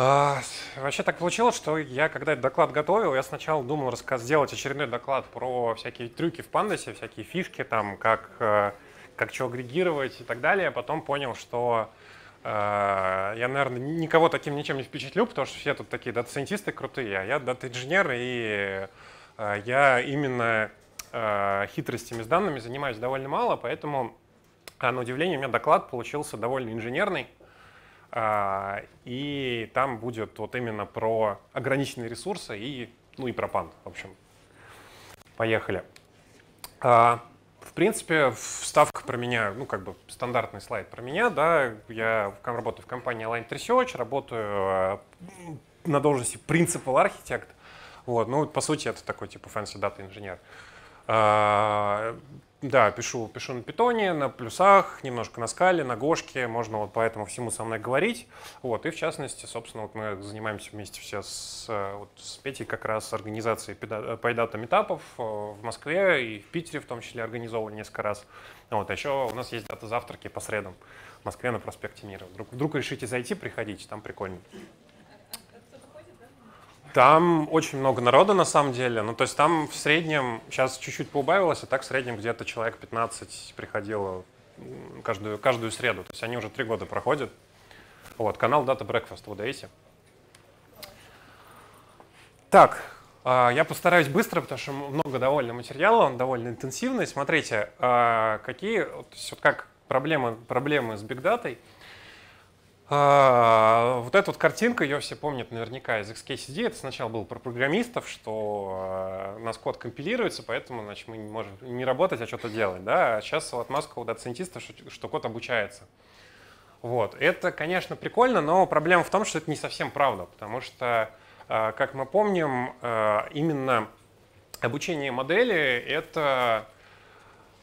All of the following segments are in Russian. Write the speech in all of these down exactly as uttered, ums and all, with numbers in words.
А, вообще так получилось, что я, когда этот доклад готовил, я сначала думал рассказ, сделать очередной доклад про всякие трюки в пандасе, всякие фишки, там, как, как что агрегировать и так далее. Потом понял, что э, я, наверное, никого таким ничем не впечатлю, потому что все тут такие дата-сайентисты крутые, а я дата-инженер, и э, я именно э, хитростями с данными занимаюсь довольно мало, поэтому, на удивление, у меня доклад получился довольно инженерный. И там будет вот именно про ограниченные ресурсы и, ну и про панд, в общем. Поехали. В принципе, вставка про меня, ну как бы стандартный слайд про меня, да, я работаю в компании Line Research, работаю на должности Principal Architect, вот, ну по сути это такой типа fancy data инженер. Да, пишу, пишу на питоне, на плюсах, немножко на скале, на гошке, можно вот по этому всему со мной говорить. Вот, и в частности, собственно, вот мы занимаемся вместе все с, вот, с Петей как раз организацией PyData митапов в Москве и в Питере в том числе организовывали несколько раз. Вот, а еще у нас есть дата-завтраки по средам в Москве на проспекте Мира. Вдруг, вдруг решите зайти, приходите, там прикольно. Там очень много народа, на самом деле. Ну, то есть там в среднем, сейчас чуть-чуть поубавилось, а так в среднем где-то человек пятнадцать приходило каждую, каждую среду. То есть они уже три года проходят. Вот, канал Data Breakfast, вы даете. Так, я постараюсь быстро, потому что много довольно материала, он довольно интенсивный. Смотрите, какие, вот как проблемы, проблемы с бигдатой. Вот эта вот картинка, ее все помнят наверняка из икс кей си ди, это сначала было про программистов, что у нас код компилируется, поэтому значит, мы не можем не работать, а что-то делать. Да? А сейчас отмазка у дата-сайентистов, что код обучается. Вот. Это, конечно, прикольно, но проблема в том, что это не совсем правда, потому что, как мы помним, именно обучение модели — это…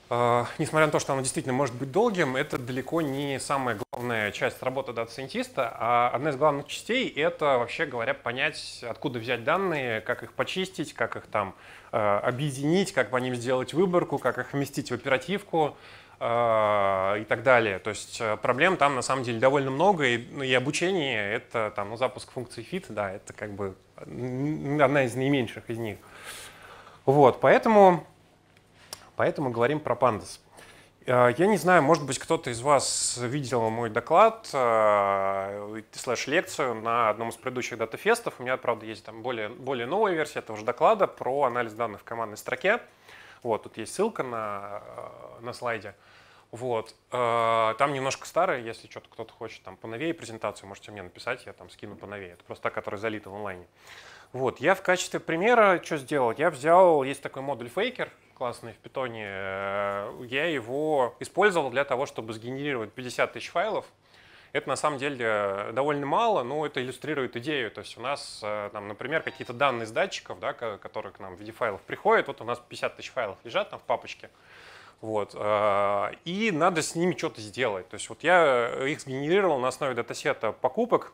Несмотря на то, что оно действительно может быть долгим, это далеко не самая главная часть работы дата-сайентиста, а одна из главных частей — это, вообще говоря, понять, откуда взять данные, как их почистить, как их там объединить, как по ним сделать выборку, как их вместить в оперативку и так далее. То есть проблем там на самом деле довольно много, и, ну, и обучение — это там, ну, запуск функций fit, да, это как бы одна из наименьших из них. Вот, поэтому… Поэтому говорим про пандас. Я не знаю, может быть, кто-то из вас видел мой доклад, слэш-лекцию на одном из предыдущих датафестов. У меня, правда, есть там более, более новая версия этого же доклада про анализ данных в командной строке. Вот, тут есть ссылка на, на слайде. Вот. Там немножко старая, если что-то кто-то хочет там поновее презентацию, можете мне написать, я там скину поновее. Это просто та, которая залита в онлайне. Вот. Я в качестве примера что сделал? Я взял, есть такой модуль Faker, классный в питоне, я его использовал для того, чтобы сгенерировать пятьдесят тысяч файлов. Это на самом деле довольно мало, но это иллюстрирует идею. То есть у нас, там, например, какие-то данные с датчиков, да, которые к нам в виде файлов приходят, вот у нас пятьдесят тысяч файлов лежат там в папочке. Вот. И надо с ними что-то сделать. То есть вот я их сгенерировал на основе датасета покупок.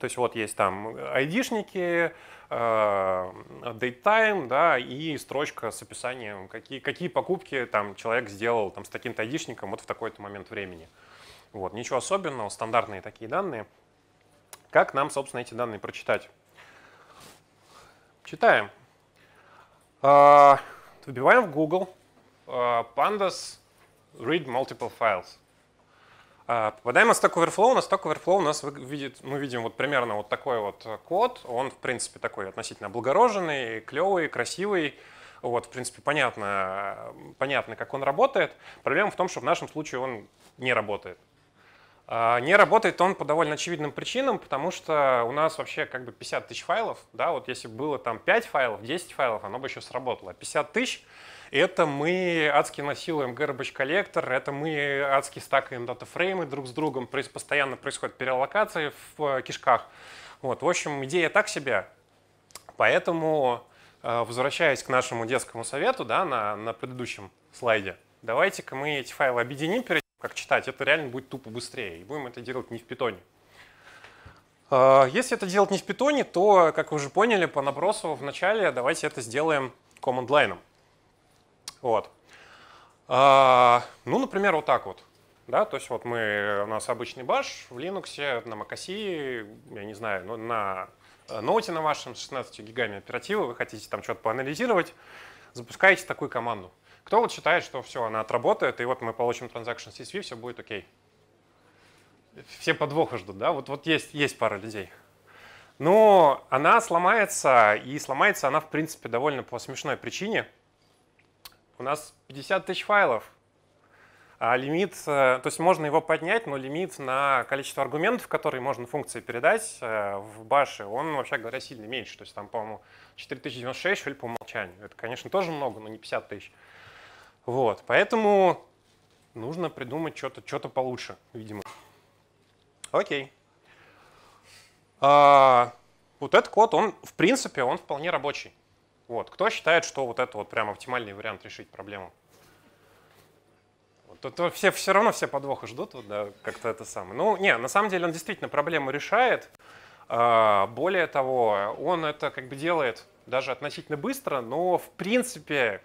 То есть вот есть там айдишники, date-time, да, и строчка с описанием, какие, какие покупки там человек сделал там, с таким-то айдишником вот в такой-то момент времени. Вот, ничего особенного, стандартные такие данные. Как нам, собственно, эти данные прочитать? Читаем. Вбиваем в Google pandas read multiple files. Попадаем на Stack Overflow. На Stack Overflow у нас видит, мы видим вот примерно вот такой вот код. Он, в принципе, такой относительно облагороженный, клевый, красивый. Вот, в принципе, понятно, понятно, как он работает. Проблема в том, что в нашем случае он не работает. Не работает он по довольно очевидным причинам, потому что у нас вообще как бы пятьдесят тысяч файлов. Да, вот если бы было там пять файлов, десять файлов, оно бы еще сработало. пятьдесят тысяч. Это мы адски насилуем garbage коллектор, это мы адски стакаем датафреймы друг с другом, постоянно происходят перелокации в кишках. Вот, в общем, идея так себе. Поэтому, возвращаясь к нашему детскому совету, да, на, на предыдущем слайде, давайте-ка мы эти файлы объединим перед тем, как читать. Это реально будет тупо быстрее, и будем это делать не в питоне. Если это делать не в питоне, то, как вы уже поняли, по набросу в начале давайте это сделаем Command-Line. Вот. Ну, например, вот так вот. Да, то есть вот мы, у нас обычный баш в Linux, на macOS, я не знаю, ну, на ноуте на вашем с шестнадцатью гигами оперативы, вы хотите там что-то поанализировать, запускаете такую команду. Кто вот считает, что все, она отработает, и вот мы получим transaction си эс ви, все будет окей. Все подвоха ждут, да? Вот, вот есть, есть пара людей. Но она сломается, и сломается она, в принципе, довольно по смешной причине. У нас пятьдесят тысяч файлов. А лимит, то есть можно его поднять, но лимит на количество аргументов, которые можно функции передать в баше, он, вообще говоря, сильно меньше. То есть там, по-моему, четыре тысячи девяносто шесть, что ли, по умолчанию. Это, конечно, тоже много, но не пятьдесят тысяч. Вот, поэтому нужно придумать что-то, что-то получше, видимо. Окей. А, вот этот код, он, в принципе, он вполне рабочий. Вот, кто считает, что вот это вот прям оптимальный вариант решить проблему? Тут все, все равно все подвоха ждут, вот, да, как-то это самое. Ну, не, на самом деле он действительно проблему решает. Более того, он это как бы делает даже относительно быстро, но в принципе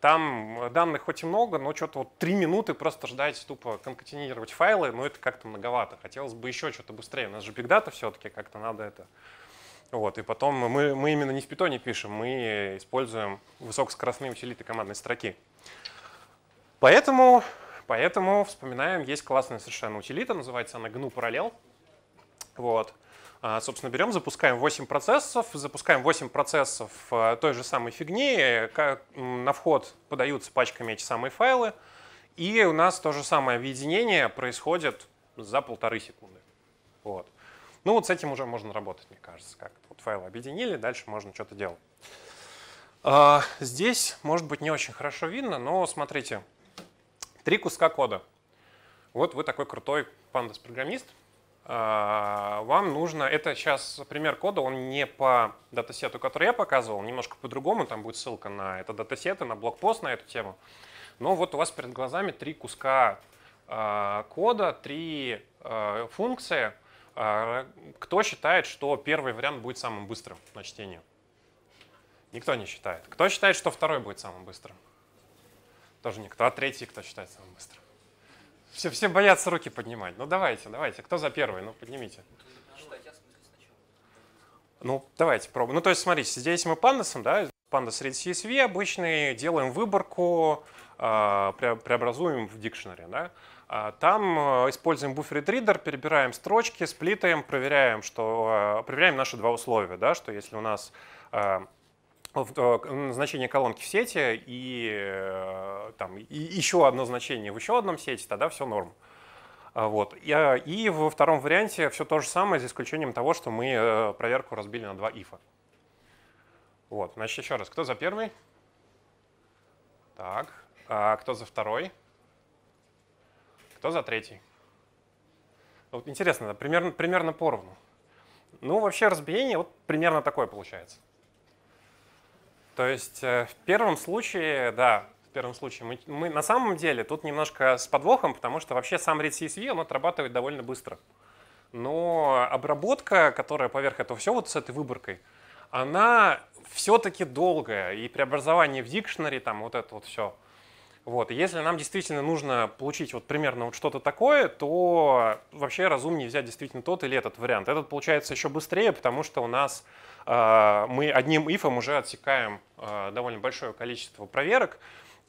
там данных хоть и много, но что-то вот три минуты просто ждать, тупо конкатенировать файлы, ну это как-то многовато. Хотелось бы еще что-то быстрее. У нас же бигдата все-таки, как-то надо это. Вот, и потом мы, мы именно не в питоне пишем, мы используем высокоскоростные утилиты командной строки. Поэтому, поэтому вспоминаем, есть классная совершенно утилита, называется она джи эн ю Parallel. Вот. А, собственно, берем, запускаем восемь процессов, запускаем восемь процессов той же самой фигни, как на вход подаются пачками эти самые файлы, и у нас то же самое объединение происходит за полторы секунды. Вот. Ну вот с этим уже можно работать, мне кажется, как-то. Вот файлы объединили, дальше можно что-то делать. А, здесь, может быть, не очень хорошо видно, но смотрите. Три куска кода. Вот вы такой крутой пандас-программист. Вам нужно… Это сейчас пример кода, он не по датасету, который я показывал, немножко по-другому. Там будет ссылка на этот датасет и на блогпост на эту тему. Но вот у вас перед глазами три куска кода, три функции. Кто считает, что первый вариант будет самым быстрым на чтение? Никто не считает. Кто считает, что второй будет самым быстрым? Тоже никто. А третий кто считает самым быстрым? Все, все боятся руки поднимать. Ну давайте, давайте. Кто за первый? Ну поднимите. Ну давайте пробуем. Ну то есть смотрите, здесь мы пандасом, да, пандас read си эс ви обычный, делаем выборку, преобразуем в дикшнери, да. Там используем BufferedReader, перебираем строчки, сплитаем, проверяем, что, проверяем наши два условия, да, что если у нас значение колонки в сети и, там, и еще одно значение в еще одном сети, тогда все норм. Вот. И, и во втором варианте все то же самое, за исключением того, что мы проверку разбили на два ифа. Вот. Значит, еще раз, кто за первый? Так. А кто за второй? Кто за третий? Вот интересно, да, примерно, примерно поровну. Ну, вообще разбиение вот примерно такое получается. То есть в первом случае, да, в первом случае мы, мы на самом деле тут немножко с подвохом, потому что вообще сам read си эс ви он отрабатывает довольно быстро. Но обработка, которая поверх этого все вот с этой выборкой, она все-таки долгая. И преобразование в дикшнери, там вот это вот все. Вот. И если нам действительно нужно получить вот примерно вот что-то такое, то вообще разумнее взять действительно тот или этот вариант. Этот получается еще быстрее, потому что у нас э, мы одним ифом уже отсекаем э, довольно большое количество проверок.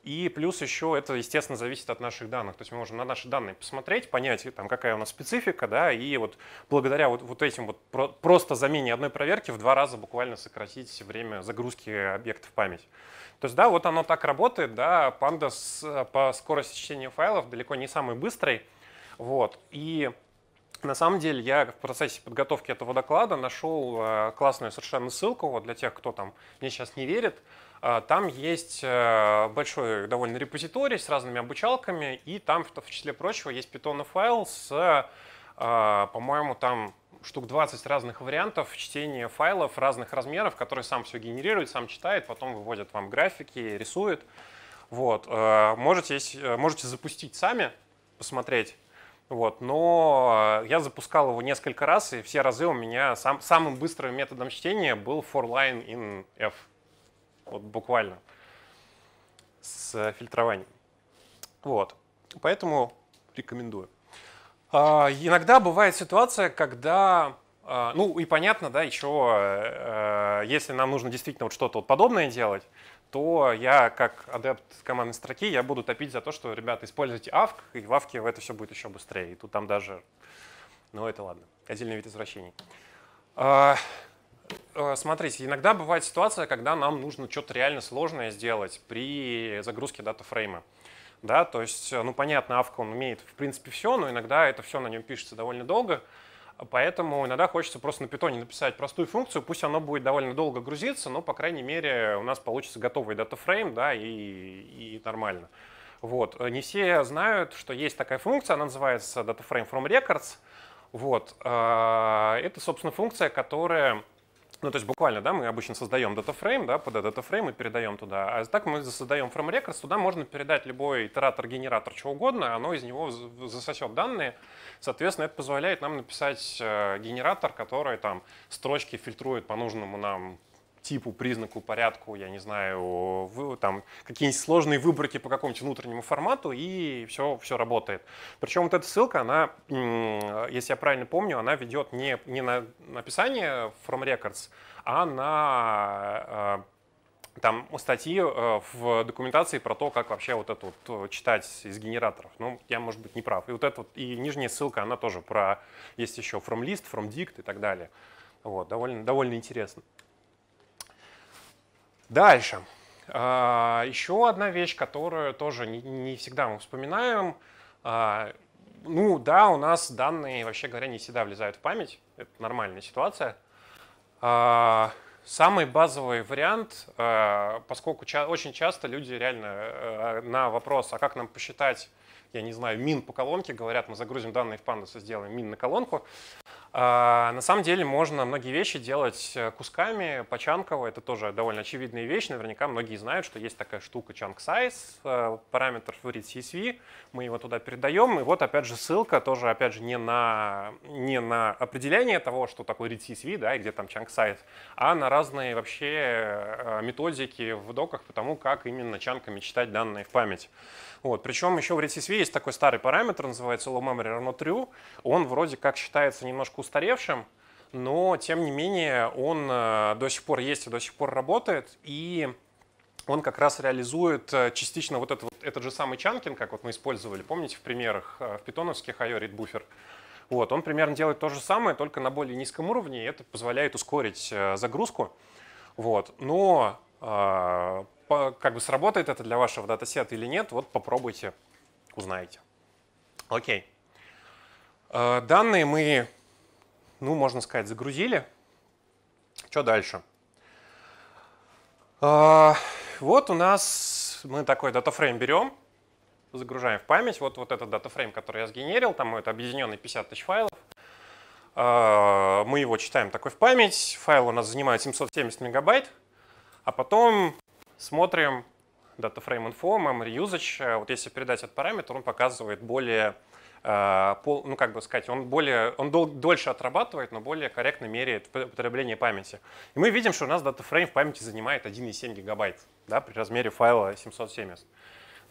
И плюс еще это, естественно, зависит от наших данных. То есть мы можем на наши данные посмотреть, понять, там, какая у нас специфика, да, и вот благодаря вот, вот этим вот про, просто замене одной проверки в два раза буквально сократить время загрузки объектов в память. То есть, да, вот оно так работает, да, Pandas по скорости чтения файлов далеко не самый быстрый, вот, и на самом деле я в процессе подготовки этого доклада нашел классную совершенно ссылку, вот для тех, кто там мне сейчас не верит, там есть большой довольно репозиторий с разными обучалками, и там, в числе прочего, есть питонов файл с, по-моему, там штук двадцать разных вариантов чтения файлов разных размеров, которые сам все генерирует, сам читает, потом выводит вам графики, рисует. Вот. Можете, можете запустить сами, посмотреть. Вот. Но я запускал его несколько раз, и все разы у меня сам, самым быстрым методом чтения был for line in эф. Вот буквально. С фильтрованием. Вот. Поэтому рекомендую. А, иногда бывает ситуация, когда, а, ну и понятно, да, еще, а, если нам нужно действительно вот что-то вот подобное делать, то я, как адепт командной строки, я буду топить за то, что, ребята, используйте авк, и в авке это все будет еще быстрее. И тут там даже, ну это ладно, отдельный вид извращений. А, смотрите, иногда бывает ситуация, когда нам нужно что-то реально сложное сделать при загрузке датафрейма. Да, то есть, ну понятно, авк он умеет в принципе все, но иногда это все на нем пишется довольно долго, поэтому иногда хочется просто на питоне написать простую функцию, пусть она будет довольно долго грузиться, но по крайней мере у нас получится готовый датафрейм, да, и, и нормально. Вот. Не все знают, что есть такая функция, она называется DataFrame from Records. Вот. Это, собственно, функция, которая… Ну, то есть буквально, да, мы обычно создаем датафрейм, да, под датафрейм и передаем туда. А так мы создаем фрейм рекордс, туда можно передать любой итератор, генератор, чего угодно, оно из него засосет данные. Соответственно, это позволяет нам написать генератор, который там строчки фильтрует по нужному нам типу, признаку, порядку, я не знаю, там какие-нибудь сложные выборки по какому-нибудь внутреннему формату, и все, все работает. Причем вот эта ссылка, она, если я правильно помню, она ведет не, не на написание from records, а на там, статьи в документации про то, как вообще вот это вот читать из генераторов. Ну, я, может быть, не прав. И вот эта вот, и нижняя ссылка, она тоже про, есть еще from list, from dict и так далее. Вот, довольно, довольно интересно. Дальше. Еще одна вещь, которую тоже не всегда мы вспоминаем. Ну да, у нас данные, вообще говоря, не всегда влезают в память. Это нормальная ситуация. Самый базовый вариант, поскольку очень часто люди реально на вопрос, а как нам посчитать, я не знаю, мин по колонке, говорят, мы загрузим данные в Pandas и сделаем мин на колонку. На самом деле можно многие вещи делать кусками, почанково, это тоже довольно очевидная вещь, наверняка многие знают, что есть такая штука чанк сайз, параметр в read.csv, мы его туда передаем, и вот опять же ссылка тоже опять же не на, не на определение того, что такое read.csv, да, и где там чанк сайз, а на разные вообще методики в доках по тому, как именно чанками читать данные в память. Вот. Причем еще в read.csv есть такой старый параметр, называется low memory равно true, он вроде как считается немножко устаревшим, но тем не менее он до сих пор есть и до сих пор работает, и он как раз реализует частично вот этот, вот, этот же самый чанкинг, как вот мы использовали, помните, в примерах в питоновских ай о read buffer. Вот, он примерно делает то же самое, только на более низком уровне, и это позволяет ускорить загрузку. Вот, но как бы сработает это для вашего датасета или нет, вот попробуйте, узнаете. Окей. Данные мы, ну, можно сказать, загрузили. Что дальше? А, вот у нас мы такой датафрейм берем, загружаем в память. Вот, вот этот датафрейм, который я сгенерил, там это объединенный пятьдесят тысяч файлов. А, мы его читаем такой в память. Файл у нас занимает семьсот семьдесят мегабайт. А потом смотрим датафрейм инфо, memory usage. Вот если передать этот параметр, он показывает более... Ну, как бы сказать, он, более, он дол, дольше отрабатывает, но более корректно меряет потребление памяти. И мы видим, что у нас датафрейм в памяти занимает один и семь десятых гигабайт, да, при размере файла семьсот семьдесят.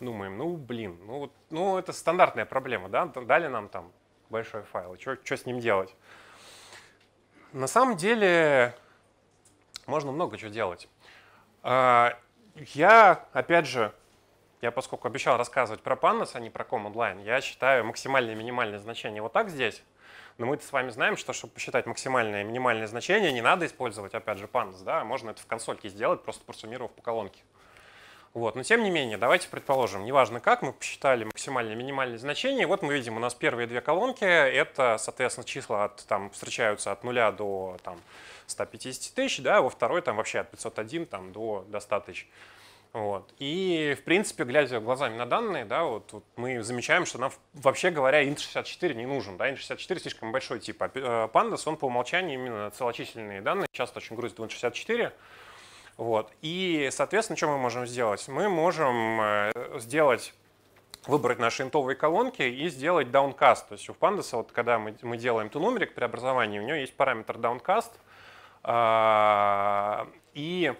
Думаем, ну, блин, ну, ну это стандартная проблема, да, дали нам там большой файл, что с ним делать? На самом деле можно много чего делать. Я, опять же, Я, поскольку обещал рассказывать про Pandas, а не про Command-Line, я считаю максимальное и минимальное значение вот так здесь. Но мы-то с вами знаем, что чтобы посчитать максимальное и минимальное значение, не надо использовать, опять же, Pandas. Да? Можно это в консольке сделать, просто просуммировав по колонке. Вот. Но тем не менее, давайте предположим, неважно как, мы посчитали максимальное и минимальное значение. Вот мы видим, у нас первые две колонки. Это, соответственно, числа от, там, встречаются от нуля до там, ста пятидесяти тысяч, да? Во второй там вообще от пятисот одного там, до, до ста тысяч. Вот. И, в принципе, глядя глазами на данные, да, вот, вот мы замечаем, что нам, вообще говоря, инт шестьдесят четыре не нужен. Да? инт шестьдесят четыре слишком большой тип. А Pandas, он по умолчанию именно целочисленные данные, часто очень грузит в инт шестьдесят четыре. Вот. И, соответственно, что мы можем сделать? Мы можем сделать, выбрать наши интовые колонки и сделать downcast. То есть у Pandas, вот, когда мы, мы делаем тонумерик при образовании, у него есть параметр downcast. И...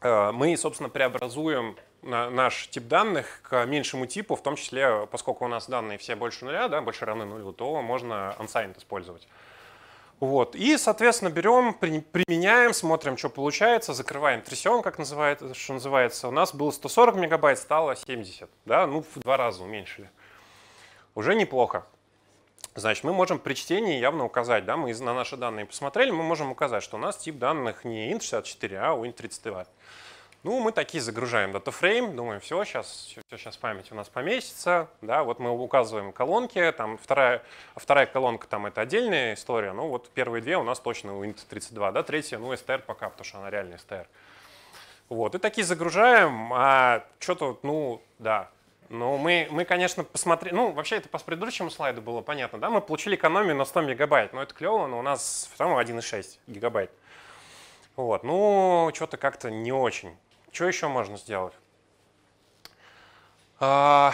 мы, собственно, преобразуем наш тип данных к меньшему типу, в том числе, поскольку у нас данные все больше нуля, да, больше равны нулю, то можно unsigned использовать. Вот. И, соответственно, берем, применяем, смотрим, что получается, закрываем, трясем, как называется, что называется. У нас было сто сорок мегабайт, стало семьдесят, да, ну в два раза уменьшили. Уже неплохо. Значит, мы можем при чтении явно указать, да, мы на наши данные посмотрели, мы можем указать, что у нас тип данных не int шестьдесят четыре, а int тридцать два. Ну, мы такие загружаем DataFrame, думаем, все, сейчас, все, сейчас память у нас поместится, да, вот мы указываем колонки, там вторая, вторая колонка, там это отдельная история, ну вот первые две у нас точно int тридцать два, да, третья, ну, эс ти ар пока, потому что она реально эс ти ар. Вот, и такие загружаем, а что-то, ну, да, ну, мы, мы, конечно, посмотрели, ну, вообще это по предыдущему слайду было понятно, да, мы получили экономию на сто мегабайт, но это клево, но у нас там один и шесть гигабайт. Вот, ну, что-то как-то не очень. Что еще можно сделать? А,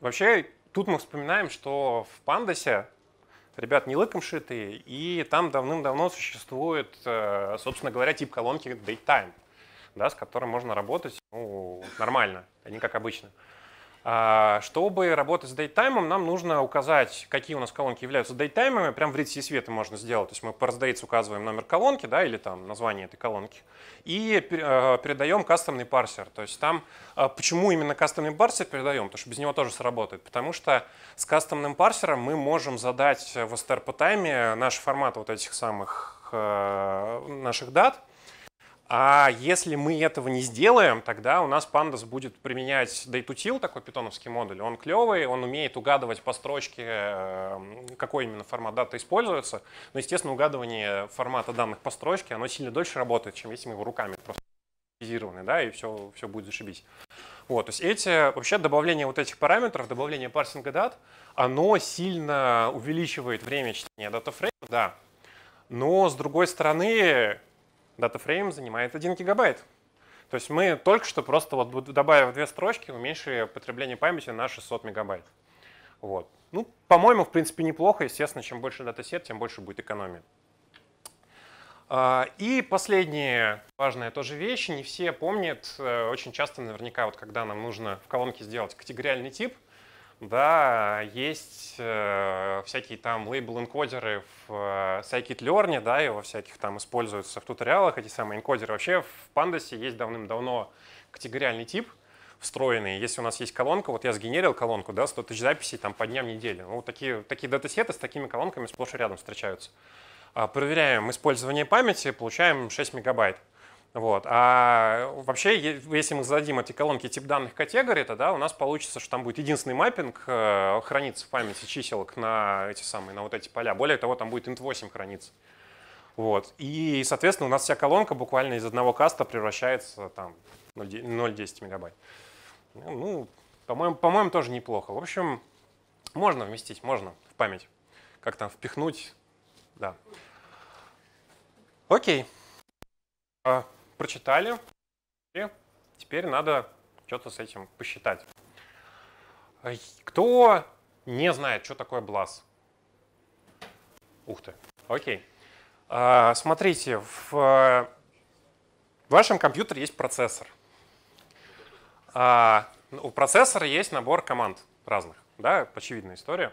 вообще, тут мы вспоминаем, что в Пандасе ребят не лыком шитые, и там давным-давно существует, собственно говоря, тип колонки DateTime, да, с которым можно работать, ну, нормально, а не как обычно. А, чтобы работать с DateTime, нам нужно указать, какие у нас колонки являются DateTime, прям в Redis это можно сделать. То есть мы по ResDates указываем номер колонки, да, или там название этой колонки, и передаем кастомный парсер. То есть там, почему именно кастомный парсер передаем, потому что без него тоже сработает. Потому что с кастомным парсером мы можем задать в эс ти ар по тайме наш формат вот этих самых наших дат. А если мы этого не сделаем, тогда у нас Pandas будет применять dateutil, такой питоновский модуль. Он клевый, он умеет угадывать по строчке, какой именно формат даты используется. Но, естественно, угадывание формата данных по строчке, оно сильно дольше работает, чем если мы его руками просто автоматизированы, да, и все, все будет зашибись. Вот, то есть эти, вообще добавление вот этих параметров, добавление парсинга дат, оно сильно увеличивает время чтения датафрейма, да. Но, с другой стороны, DataFrame занимает один гигабайт. То есть мы только что просто, вот, добавив две строчки, уменьшили потребление памяти на шестьсот мегабайт. Вот. Ну, по-моему, в принципе, неплохо. Естественно, чем больше датасет, тем больше будет экономия. И последняя важная тоже вещь. Не все помнят, очень часто наверняка, вот, когда нам нужно в колонке сделать категориальный тип, да, есть э, всякие там лейбл-энкодеры в э, scikit-learn, да, и во всяких там используются в туториалах эти самые энкодеры. Вообще в Pandas есть давным-давно категориальный тип встроенный. Если у нас есть колонка, вот я сгенерил колонку, да, сто тысяч записей там по дням недели. Ну, вот такие, такие датасеты с такими колонками сплошь и рядом встречаются. А, проверяем использование памяти, получаем шесть мегабайт. Вот. А вообще, если мы зададим эти колонки тип данных категории, тогда у нас получится, что там будет единственный маппинг, э, хранится в памяти чиселок на эти самые, на вот эти поля. Более того, там будет int восемь храниться. Вот. И, соответственно, у нас вся колонка буквально из одного каста превращается там ноль целых десять мегабайт. Ну, по-моему, по-моему, тоже неплохо. В общем, можно вместить, можно в память. Как там впихнуть, да. Окей. Прочитали, и теперь надо что-то с этим посчитать. Кто не знает, что такое блас? Ух ты, окей. Смотрите, в вашем компьютере есть процессор. У процессора есть набор команд разных, да, очевидная история.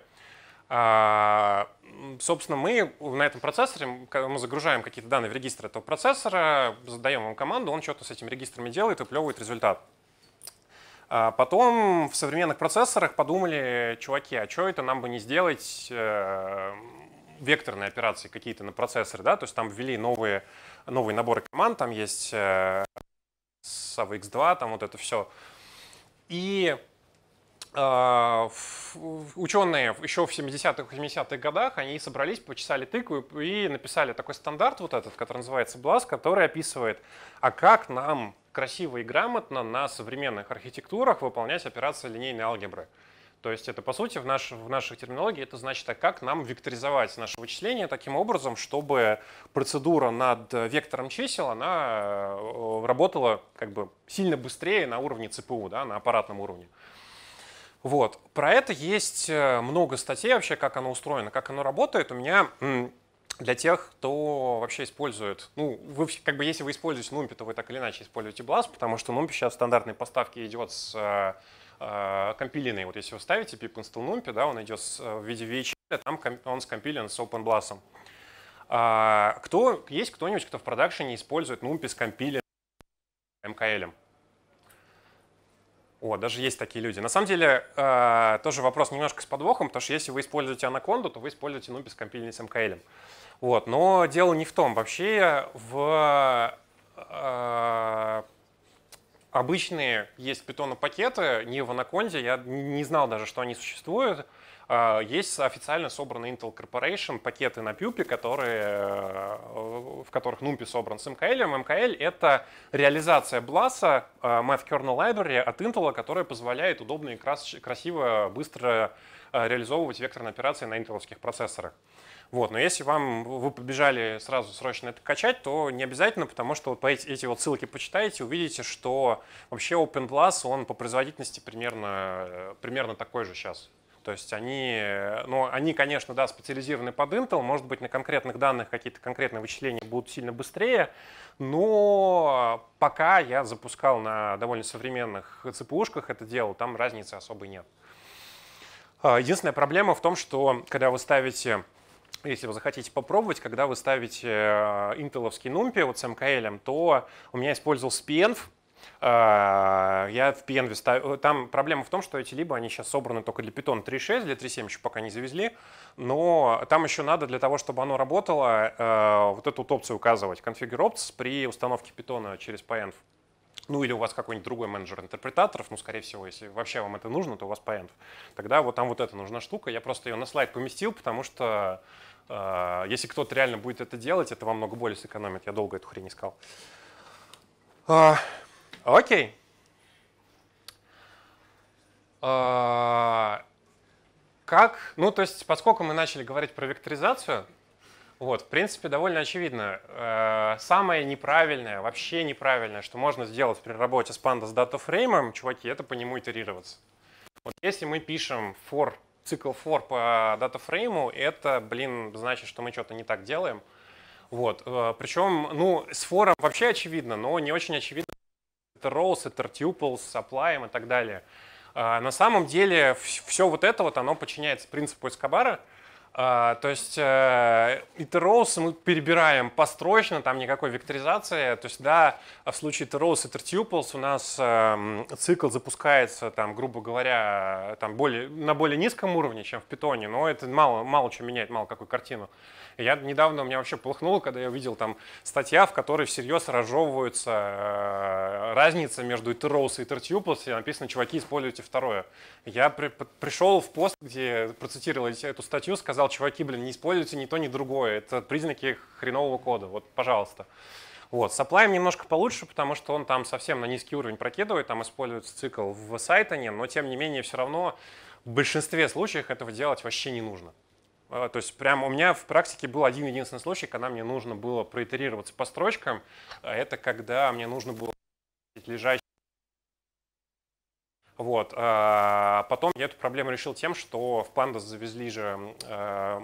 Собственно, мы на этом процессоре, мы загружаем какие-то данные в регистр этого процессора, задаем ему команду, он что-то с этими регистрами делает и выплевывает результат. Потом в современных процессорах подумали, чуваки, а что это нам бы не сделать векторные операции какие-то на процессоры, да? То есть там ввели новые, новые наборы команд, там есть а вэ икс два, там вот это все. И ученые еще в семидесятых и восьмидесятых годах, они собрались, почесали тыкву и написали такой стандарт вот этот, который называется блас, который описывает, а как нам красиво и грамотно на современных архитектурах выполнять операции линейной алгебры. То есть это, по сути, в, наш, в нашей терминологии это значит, а как нам векторизовать наше вычисление таким образом, чтобы процедура над вектором чисел, она работала как бы сильно быстрее на уровне цэ пэ у, да, на аппаратном уровне. Вот. Про это есть много статей вообще, как оно устроено, как оно работает. У меня для тех, кто вообще использует, ну, вы, как бы, если вы используете NumPy, то вы так или иначе используете блас, потому что NumPy сейчас в стандартной поставке идет с э, компиленной. Вот если вы ставите pip install numpy, да, он идет с, в виде ви эйч эл, а там он скомпилен с OpenBLAS. А, кто, есть кто-нибудь, кто в продакшене использует NumPy с компиленным эм ка эл? О, даже есть такие люди. На самом деле, э, тоже вопрос немножко с подвохом, потому что если вы используете Anaconda, то вы используете NumPy с компиленной с эм ка эл. Вот. Но дело не в том. Вообще в э, обычные есть питона-пакеты, не в Anaconda, я не знал даже, что они существуют. Э, есть официально собранные Intel Corporation пакеты на пипе, которые, э, в которых NumPy собран с эм ка эл. эм ка эл — это реализация бласа, э, Math Kernel Library от Intel, которая позволяет удобно и крас красиво, быстро э, реализовывать векторные операции на интеловских процессорах. Вот, но если вам вы побежали сразу срочно это качать, то не обязательно, потому что вот эти, эти вот ссылки почитаете, увидите, что вообще OpenBLAS, он по производительности примерно, примерно такой же сейчас. То есть они, ну, они, конечно, да, специализированы под Intel, может быть, на конкретных данных какие-то конкретные вычисления будут сильно быстрее, но пока я запускал на довольно современных цэ пэ ушках это дело, там разницы особой нет. Единственная проблема в том, что когда вы ставите... Если вы захотите попробовать, когда вы ставите интеловский NumPy вот с эм ка эл, то у меня использовался Pyenv. Я в Pyenv ставил. Там проблема в том, что эти либо они сейчас собраны только для Python три точка шесть, для три точка семь еще пока не завезли. Но там еще надо для того, чтобы оно работало, вот эту вот опцию указывать. Configure-Opts при установке Python через Pyenv. Ну или у вас какой-нибудь другой менеджер интерпретаторов, ну, скорее всего, если вообще вам это нужно, то у вас Pyenv. Тогда вот там вот эта нужна штука. Я просто ее на слайд поместил, потому что... Если кто-то реально будет это делать, это вам много боли сэкономит. Я долго эту хрень искал. А, окей. А, как? Ну, то есть, поскольку мы начали говорить про векторизацию, вот, в принципе, довольно очевидно. Самое неправильное, вообще неправильное, что можно сделать при работе с Pandas DataFrame, чуваки, это по нему итерироваться. Вот если мы пишем for цикл for по DataFrame, это, блин, значит, что мы что-то не так делаем. Вот. Причем, ну, с for вообще очевидно, но не очень очевидно. Это rows, это tuples, с apply и так далее. На самом деле, все вот это вот, оно подчиняется принципу Эскобара. То есть, rows мы перебираем построчно, там никакой векторизации. То есть, да, в случае rows и tuples у нас цикл запускается, там, грубо говоря, там более, на более низком уровне, чем в питоне, но это мало, мало что меняет, мало какую картину. Я недавно, у меня вообще полыхнуло, когда я увидел там статья, в которой всерьез разжевываются разница между rows и tuples, и написано, чуваки, используйте второе. Я при, пришел в пост, где процитировал эту статью, сказал, чуваки, блин, не используйте ни то, ни другое. Это признаки хренового кода. Вот, пожалуйста. Вот. С Apply немножко получше, потому что он там совсем на низкий уровень прокидывает. Там используется цикл в Cython, но тем не менее все равно в большинстве случаев этого делать вообще не нужно. То есть прям у меня в практике был один единственный случай, когда мне нужно было проитерироваться по строчкам. Это когда мне нужно было лежать. Вот. А потом я эту проблему решил тем, что в Pandas завезли же э,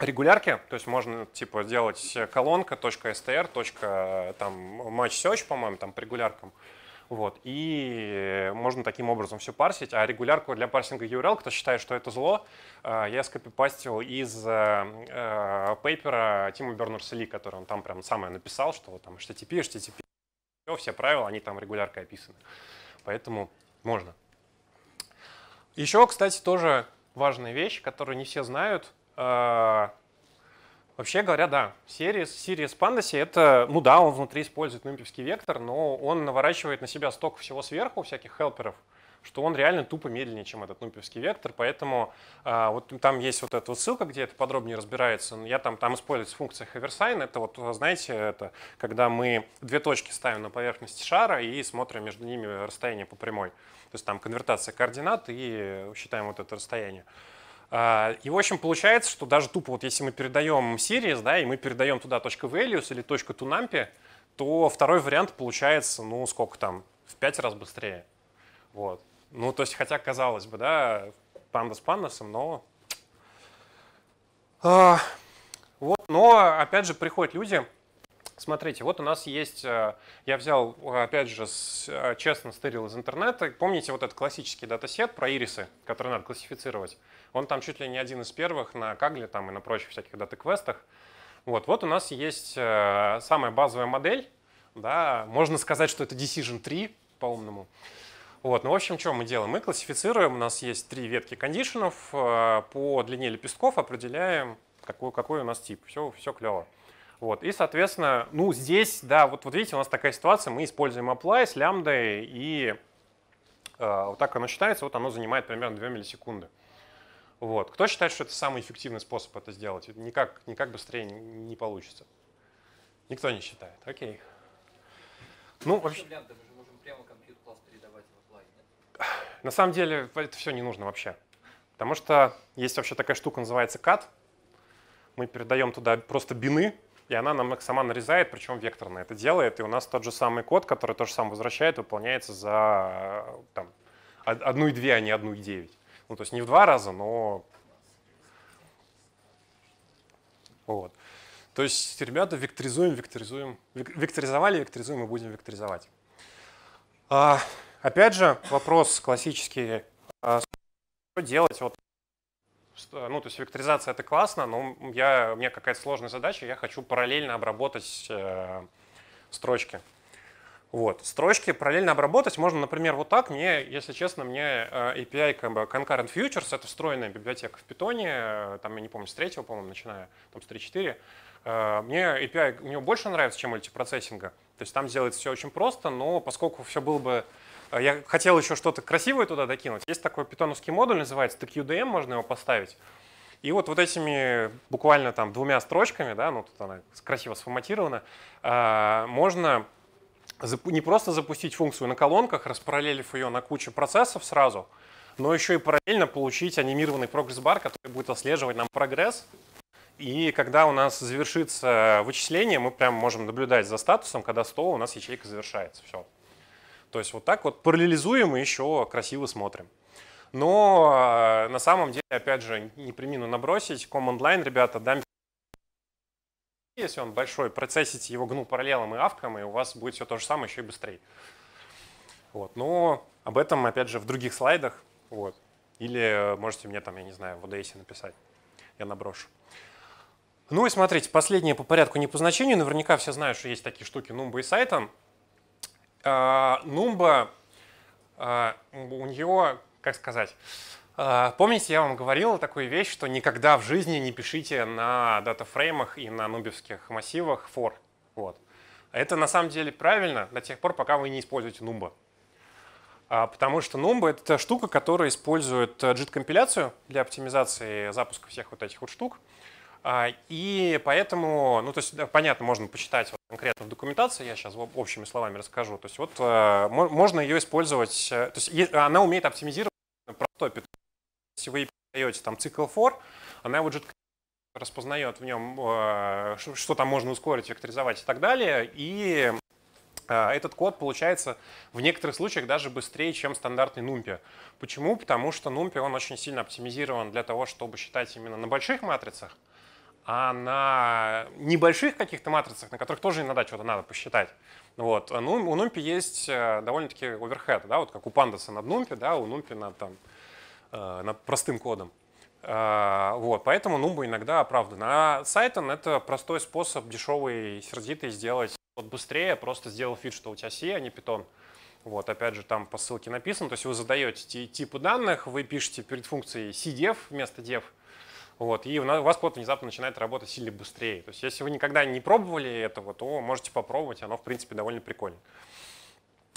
регулярки, то есть можно типа делать колонка .str, там match search, по-моему, там по регуляркам. Вот. И можно таким образом все парсить. А регулярку для парсинга ю ар эл, кто считает, что это зло, я скопипастил из э, пейпера Тима Бернерса-Ли, который он там прям самое написал, что там эйч ти ти пи, эйч ти ти пи, все правила, они там регуляркой описаны. Поэтому можно. Еще, кстати, тоже важная вещь, которую не все знают. Вообще говоря, да, Series Pandas — это, ну да, он внутри использует нумпевский вектор, но он наворачивает на себя столько всего сверху, всяких хелперов, что он реально тупо медленнее, чем этот нумпевский вектор. Поэтому а, вот там есть вот эта вот ссылка, где это подробнее разбирается. Я там, там используется функция Haversign. Это вот, знаете, это когда мы две точки ставим на поверхности шара и смотрим между ними расстояние по прямой. То есть там конвертация координат и считаем вот это расстояние. А, и в общем получается, что даже тупо вот если мы передаем series, да, и мы передаем туда .values или .toNumPy, то второй вариант получается, ну сколько там, в пять раз быстрее. Вот. Ну, то есть, хотя, казалось бы, да, панда с пандасом, но... А, Вот, но опять же приходят люди. Смотрите, вот у нас есть, я взял, опять же, честно стырил из интернета. Помните вот этот классический датасет про ирисы, который надо классифицировать? Он там чуть ли не один из первых на Kaggle там и на прочих всяких дата-квестах. Вот, вот у нас есть самая базовая модель. Да, можно сказать, что это Decision три по-умному. Вот, ну, в общем, что мы делаем? Мы классифицируем, у нас есть три ветки кондишенов, по длине лепестков определяем, какой, какой у нас тип. Все, все клево. Вот, и, соответственно, ну, здесь, да, вот, вот видите, у нас такая ситуация, мы используем apply с лямбдой, и э, вот так оно считается, вот оно занимает примерно две миллисекунды. Вот. Кто считает, что это самый эффективный способ это сделать? Никак, никак быстрее не получится. Никто не считает, окей. Ну, вообще... Лямбда, мы же можем прямо compute-класс передавать в apply, нет? На самом деле это все не нужно вообще, потому что есть вообще такая штука, называется cat. Мы передаем туда просто бины, и она нам сама нарезает, причем векторно это делает. И у нас тот же самый код, который тоже сам возвращает, выполняется за там, одну целую две десятых, а не одну целую девять десятых. Ну, то есть не в два раза, но… Вот. То есть, ребята, векторизуем, векторизуем. Векторизовали, векторизуем и будем векторизовать. А, опять же, вопрос классический. А что делать? Вот, ну, то есть векторизация — это классно, но я, у меня какая-то сложная задача, я хочу параллельно обработать э, строчки. Вот. Строчки параллельно обработать можно, например, вот так. Мне, если честно, мне эй пи ай Concurrent Futures — это встроенная библиотека в Python, там, я не помню, с третьего, по-моему, начиная, там, с три-четыре. Мне эй пи ай, у него больше нравится, чем мультипроцессинга. То есть там делается все очень просто, но поскольку все было бы… Я хотел еще что-то красивое туда докинуть. Есть такой питоновский модуль, называется ти кью ди эм, можно его поставить. И вот, вот этими буквально там двумя строчками, да, ну тут она красиво сформатирована, можно не просто запустить функцию на колонках, распараллелив ее на кучу процессов сразу, но еще и параллельно получить анимированный прогресс-бар, который будет отслеживать нам прогресс. И когда у нас завершится вычисление, мы прям можем наблюдать за статусом, когда сто у нас ячейка завершается. Все. То есть вот так вот параллелизуем и еще красиво смотрим. Но на самом деле, опять же, не примену набросить. Command-Line, ребята, дампи. Если он большой, процессите его джи эн ю параллелом и авком, и у вас будет все то же самое, еще и быстрее. Вот. Но об этом, опять же, в других слайдах. Вот. Или можете мне там, я не знаю, в о дэ эс написать. Я наброшу. Ну и смотрите, последнее по порядку не по значению. Наверняка все знают, что есть такие штуки Numba и Cython. Numba, у нее, как сказать, помните, я вам говорил такую вещь, что никогда в жизни не пишите на датафреймах и на нубевских массивах for. Вот. Это на самом деле правильно до тех пор, пока вы не используете Numba. Потому что Numba — это та штука, которая использует джит-компиляцию для оптимизации запуска всех вот этих вот штук. И поэтому, ну то есть понятно, можно почитать вот конкретно в документации, я сейчас общими словами расскажу. То есть вот можно ее использовать, то есть она умеет оптимизировать простой питон. Если вы даете там цикл for, она его распознает в нем, что там можно ускорить, векторизовать и так далее. И этот код получается в некоторых случаях даже быстрее, чем стандартный NumPy. Почему? Потому что NumPy он очень сильно оптимизирован для того, чтобы считать именно на больших матрицах. А на небольших каких-то матрицах, на которых тоже иногда что-то надо посчитать. Вот. Ну, у NumPy есть довольно-таки оверхед, да, вот как у Pandas над NumPy, да, у NumPy над, там, над простым кодом. Вот. Поэтому Numba иногда оправдан. А Cython — это простой способ, дешевый и сердитый, сделать вот быстрее, просто сделав вид, что у тебя си, а не Python. Вот, опять же, там по ссылке написано. То есть вы задаете типы данных, вы пишете перед функцией cdef вместо def. Вот, и у вас код внезапно начинает работать сильно быстрее. То есть если вы никогда не пробовали этого, то можете попробовать, оно, в принципе, довольно прикольно.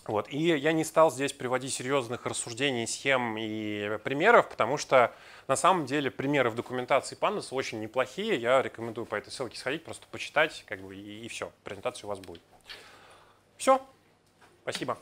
Вот, и я не стал здесь приводить серьезных рассуждений, схем и примеров, потому что на самом деле примеры в документации Pandas очень неплохие. Я рекомендую по этой ссылке сходить, просто почитать, как бы, и, и все. Презентация у вас будет. Все. Спасибо.